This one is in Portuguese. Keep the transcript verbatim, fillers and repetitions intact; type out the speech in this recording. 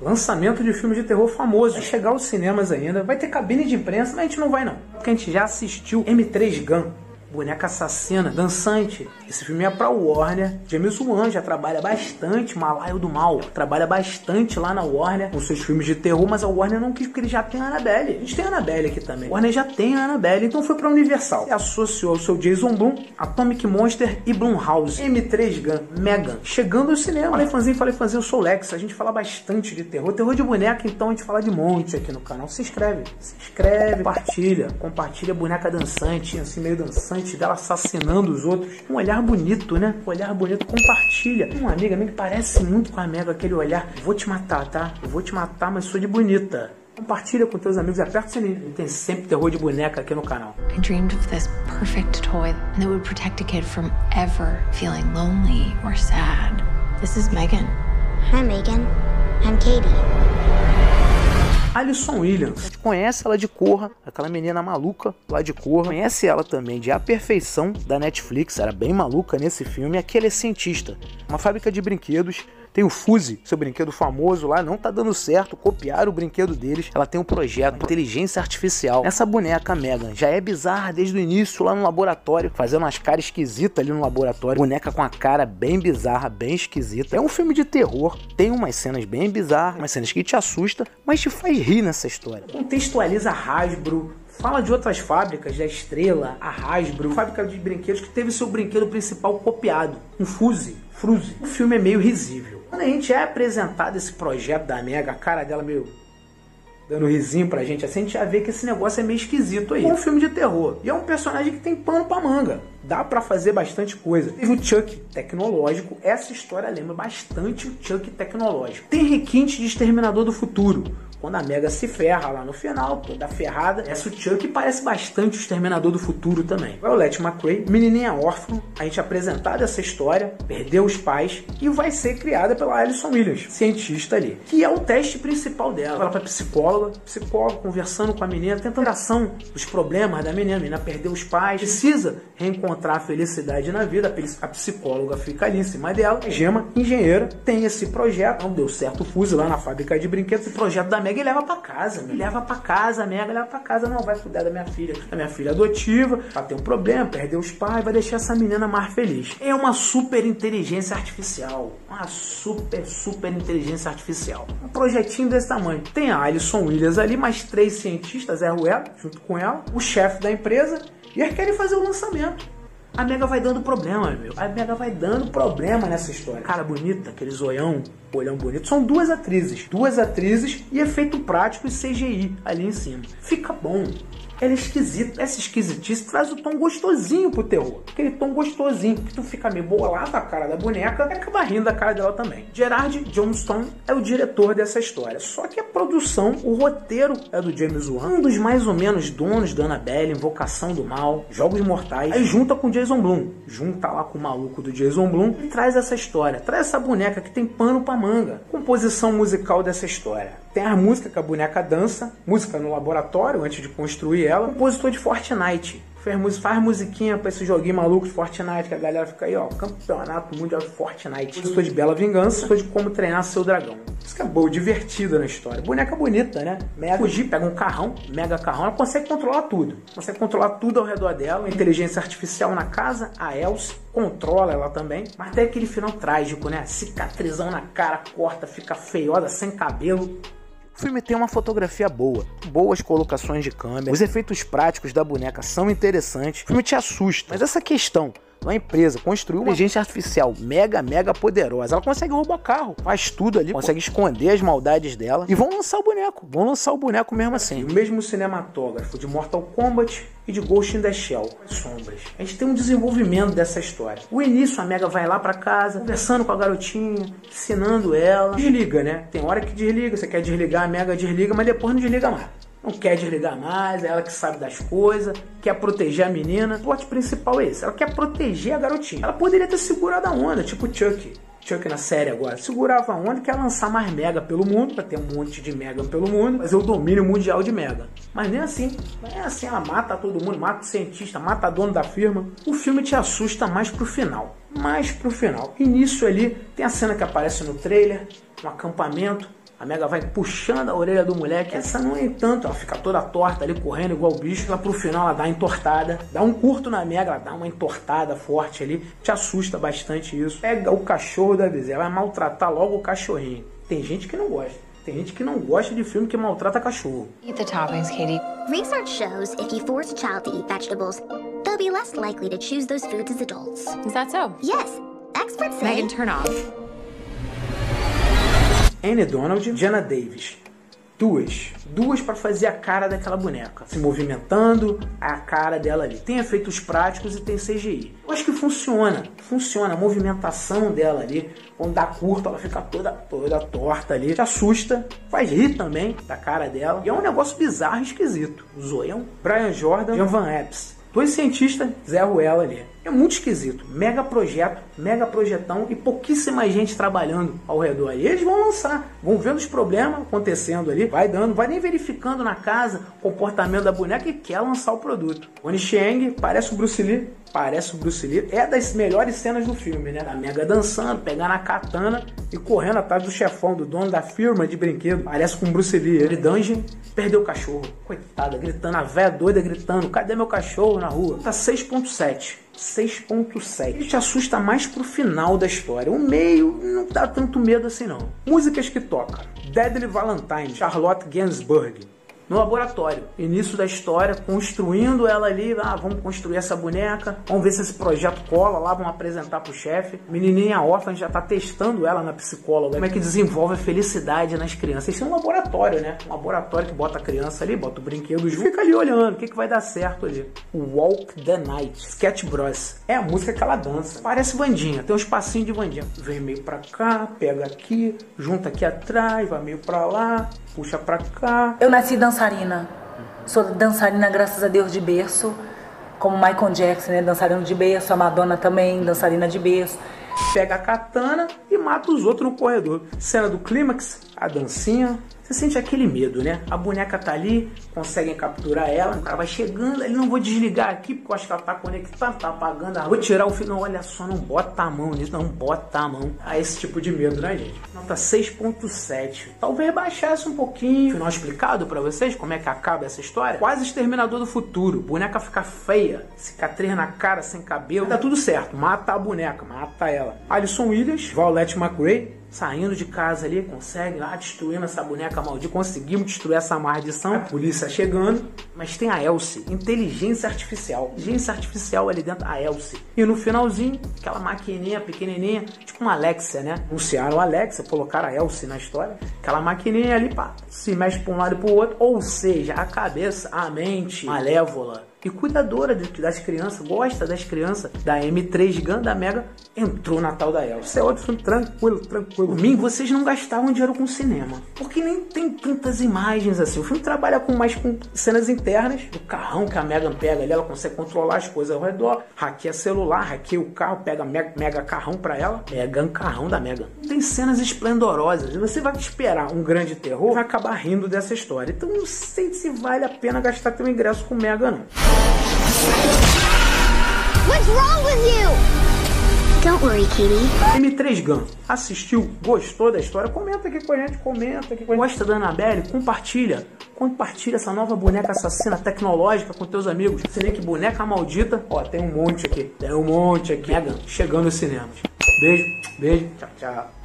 Lançamento de filmes de terror famoso, vai chegar aos cinemas ainda, vai ter cabine de imprensa, mas a gente não vai não, porque a gente já assistiu M três GAN, boneca assassina, dançante. Esse filme é pra Warner, James Wan já trabalha bastante, Malaio do Mal, trabalha bastante lá na Warner, com seus filmes de terror, mas a Warner não quis porque ele já tem a Anabelle, a gente tem a Anabelle aqui também, a Warner já tem a Anabelle, então foi pra Universal, se associou ao seu Jason Blum, Atomic Monster e Blumhouse. M três GAN, M3GAN, chegando ao cinema. Falei fanzinho, falei fanzinho, eu sou o Lex, a gente fala bastante de terror, terror de boneca, então a gente fala de monte aqui no canal, se inscreve, se inscreve, compartilha, compartilha a boneca dançante, assim meio dançante, dela assassinando os outros, um olhar olhar bonito, né? Olhar bonito, compartilha. Uma amiga minha que parece muito com a Mega, aquele olhar, vou te matar, tá? Eu vou te matar, mas sou de bonita. Compartilha com teus amigos e aperta o sininho. Tem sempre terror de boneca aqui no canal. I dreamed of this perfect toy that would protect a kid from ever feeling lonely or sad. This is Megan. I'm Megan. I'm Katie. Allison Williams, a gente conhece ela de Corra, aquela menina maluca lá de Corra, conhece ela também de A Perfeição, da Netflix, era bem maluca nesse filme. Aquele é cientista, uma fábrica de brinquedos, tem o Fuse, seu brinquedo famoso lá, não tá dando certo, copiaram o brinquedo deles, ela tem um projeto, inteligência artificial. Essa boneca Megan já é bizarra desde o início lá no laboratório, fazendo umas caras esquisitas ali no laboratório, boneca com a cara bem bizarra, bem esquisita. É um filme de terror, tem umas cenas bem bizarras, umas cenas que te assusta, mas te faz rir nessa história. Contextualiza Hasbro, fala de outras fábricas, da Estrela, a Hasbro, fábrica de brinquedos que teve seu brinquedo principal copiado, um Fuse, Fuse. O filme é meio risível. Quando a gente é apresentado esse projeto da Mega, a cara dela meio dando um risinho pra gente, assim, a gente já vê que esse negócio é meio esquisito aí. É um filme de terror. E é um personagem que tem pano pra manga. Dá pra fazer bastante coisa. Teve o Chuck Tecnológico. Essa história lembra bastante o Chuck Tecnológico. Tem requinte de Exterminador do Futuro. Quando a Mega se ferra lá no final, toda ferrada, essa o Chuck parece bastante o Exterminador do Futuro também. Violet McCray, menininha órfã, a gente apresentada essa história, perdeu os pais e vai ser criada pela Allison Williams, cientista ali, que é o teste principal dela. Ela vai pra psicóloga, psicóloga conversando com a menina, tentando ação dos problemas da menina, a menina perdeu os pais, precisa reencontrar a felicidade na vida, a psicóloga fica ali em cima dela. A Gema, engenheira, tem esse projeto, não deu certo o Fuse lá na fábrica de brinquedos, esse projeto da Mega Mega leva pra casa, me leva pra casa, Mega leva pra casa, não, vai cuidar da minha filha, da minha filha adotiva, vai ter um problema, perdeu os pais, vai deixar essa menina mais feliz. É uma super inteligência artificial, uma super, super inteligência artificial. Um projetinho desse tamanho. Tem a Allison Williams ali, mais três cientistas, é ela, junto com ela, o chefe da empresa, e eles querem fazer o lançamento. A Mega vai dando problema, meu. A Mega vai dando problema nessa história. Cara bonita, aquele zoião, olhão bonito. São duas atrizes. Duas atrizes e efeito prático e C G I ali em cima. Fica bom. Ela é esquisita. Essa esquisitice traz o tom gostosinho pro terror. Aquele tom gostosinho que tu fica meio bolado a cara da boneca e acaba rindo da cara dela também. Gerard Johnstone é o diretor dessa história. Só que a produção, o roteiro é do James Wan, um dos mais ou menos donos da Anabelle, Invocação do Mal, Jogos Mortais. Aí junta com o Jason Blum. Junta lá com o maluco do Jason Blum e traz essa história. Traz essa boneca que tem pano pra manga. Composição musical dessa história. Tem a música que a boneca dança, música no laboratório antes de construir ela, compositor de Fortnite, faz musiquinha pra esse joguinho maluco de Fortnite, que a galera fica aí, ó, campeonato mundial de Fortnite, compositor de Bela Vingança, compositor de Como Treinar Seu Dragão. Música boa, divertida na história, boneca bonita, né? Mega fugir, pega um carrão, mega carrão, ela consegue controlar tudo, consegue controlar tudo ao redor dela, inteligência artificial na casa, a Elsie controla ela também, mas até aquele final trágico, né? Cicatrizão na cara, corta, fica feiosa, sem cabelo. O filme tem uma fotografia boa, boas colocações de câmera, os efeitos práticos da boneca são interessantes, o filme te assusta, mas essa questão da empresa construiu uma inteligência artificial mega, mega poderosa, ela consegue roubar carro, faz tudo ali, consegue esconder as maldades dela e vão lançar o boneco, vão lançar o boneco mesmo assim. E o mesmo cinematógrafo de Mortal Kombat e de Ghost in the Shell, sombras. A gente tem um desenvolvimento dessa história. O início, a Mega vai lá pra casa, conversando com a garotinha, ensinando ela. Desliga, né? Tem hora que desliga, você quer desligar, a Mega desliga, mas depois não desliga mais. Não quer desligar mais, é ela que sabe das coisas, quer proteger a menina. O plot principal é esse, ela quer proteger a garotinha. Ela poderia ter segurado a onda, tipo Chuck. Chuck na série agora, segurava a onda que ia lançar mais Mega pelo mundo, pra ter um monte de Mega pelo mundo, fazer o domínio mundial de Mega. Mas nem assim, nem assim ela mata todo mundo, mata o cientista, mata a dona da firma. O filme te assusta mais pro final, mais pro final. Início ali, tem a cena que aparece no trailer, um acampamento, A Mega vai puxando a orelha do moleque. Essa, no entanto, ela fica toda torta ali, correndo igual o bicho. Ela, pro final, ela dá uma entortada. Dá um curto na Mega, ela dá uma entortada forte ali. Te assusta bastante isso. Pega o cachorro da bezerra, vai maltratar logo o cachorrinho. Tem gente que não gosta. Tem gente que não gosta de filme que maltrata cachorro. Eat the toppings, Katie. Research shows if you force a child to eat vegetables, they'll be less likely to choose those foods as adults. Is that so? Yes. Experts say... Megan, turn off. Anne Donald, Jenna Davis. Duas. Duas para fazer a cara daquela boneca. Se movimentando, a cara dela ali. Tem efeitos práticos e tem C G I. Eu acho que funciona. Funciona a movimentação dela ali. Quando dá curto, ela fica toda, toda torta ali. Te assusta. Faz rir também da cara dela. E é um negócio bizarro e esquisito. O zoião. Brian Jordan e Van Epps. Dois cientistas, Zé Ruela ali. É muito esquisito. Mega projeto, mega projetão e pouquíssima gente trabalhando ao redor. E eles vão lançar, vão vendo os problemas acontecendo ali, vai dando, vai nem verificando na casa o comportamento da boneca e quer lançar o produto. Oni Chiang parece o Bruce Lee, parece o Bruce Lee. É das melhores cenas do filme, né? Da Mega dançando, pegando a katana e correndo atrás do chefão, do dono da firma de brinquedo. Parece com o Bruce Lee. Ele dungeon, perdeu o cachorro. Coitada, gritando, a véia doida gritando, cadê meu cachorro na rua? Tá seis ponto sete. seis ponto sete. Ele te assusta mais pro final da história. O meio não dá tanto medo assim não. Músicas que toca. Deadly Valentine, Charlotte Gainsbourg. No laboratório. Início da história, construindo ela ali. Ah, vamos construir essa boneca. Vamos ver se esse projeto cola lá. Vamos apresentar pro chefe. Menininha órfã já tá testando ela na psicóloga. Como é que desenvolve a felicidade nas crianças? Isso é um laboratório, né? Um laboratório que bota a criança ali, bota o brinquedo junto. Fica ali olhando. O que, que vai dar certo ali? Walk the Night. Sketch Bros. É a música que ela dança. Parece bandinha. Tem uns passinhos de bandinha. Vem meio pra cá, pega aqui, junta aqui atrás, vai meio pra lá, puxa pra cá. Eu nasci dançando. Dançarina. Sou dançarina, graças a Deus, de berço. Como Michael Jackson, né? Dançarino de berço. A Madonna também, dançarina de berço. Pega a katana e mata os outros no corredor. Cena do clímax, a dancinha. Você sente aquele medo, né? A boneca tá ali, conseguem capturar ela. O cara vai chegando, ele não vou desligar aqui, porque eu acho que ela tá conectada, tá apagando. Vou tirar o fio. Não, olha só, não bota a mão nisso, não bota a mão. A esse tipo de medo, né, gente? Nota seis ponto sete. Talvez baixasse um pouquinho. Final explicado pra vocês como é que acaba essa história. Quase Exterminador do Futuro. Boneca fica feia, cicatriz na cara, sem cabelo. Dá tudo certo, mata a boneca, mata ela. Allison Williams, Violet McCray. Saindo de casa ali, consegue lá, destruindo essa boneca maldita. Conseguimos destruir essa maldição. A polícia chegando. Mas tem a Elsie, inteligência artificial. Inteligência artificial ali dentro, a Elsie. E no finalzinho, aquela maquininha pequenininha, tipo uma Alexa, né? Anunciaram a Alexa, colocaram a Elsie na história. Aquela maquininha ali, pá, se mexe pra um lado e pro outro. Ou seja, a cabeça, a mente malévola e cuidadora das crianças, gosta das crianças, da M três GAN, da Mega, entrou na tal da Elsa. Isso é outro filme tranquilo, tranquilo. Por mim, vocês não gastavam dinheiro com cinema, porque nem tem tantas imagens assim. O filme trabalha com mais com cenas internas, do carrão que a Megan pega ali, ela consegue controlar as coisas ao redor, hackeia celular, hackeia o carro, pega Mega, mega carrão pra ela, Megan carrão da Megan. Tem cenas esplendorosas, e você vai esperar um grande terror, vai acabar rindo dessa história. Então não sei se vale a pena gastar teu ingresso com Mega, não. What's wrong with you? Don't worry, Katie. M três GAN. Assistiu? Gostou da história? Comenta aqui com a gente, comenta aqui com a gente. Gosta da Anabelle? Compartilha. Compartilha essa nova boneca assassina tecnológica com teus amigos. Você vê que boneca maldita. Ó, tem um monte aqui. Tem um monte aqui. Mega, chegando nos cinemas. Beijo, beijo. Tchau, tchau.